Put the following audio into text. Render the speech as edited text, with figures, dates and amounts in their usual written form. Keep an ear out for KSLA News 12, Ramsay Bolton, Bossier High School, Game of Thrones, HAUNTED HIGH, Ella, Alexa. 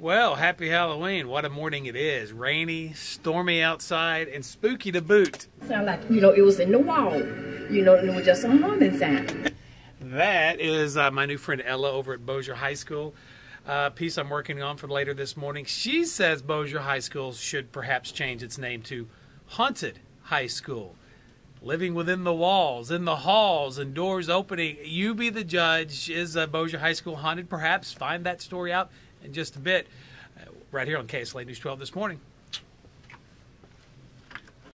Well, happy Halloween. What a morning it is. Rainy, stormy outside, and spooky to boot. Sound like, you know, it was in the wall. You know, and it was just a humming sound. That is my new friend Ella over at Bossier High School. Piece I'm working on for later this morning. She says Bossier High School should perhaps change its name to Haunted High School. Living within the walls, in the halls, and doors opening. You be the judge. Is Bossier High School haunted? Perhaps find that story out in just a bit, right here on KSLA News 12 this morning.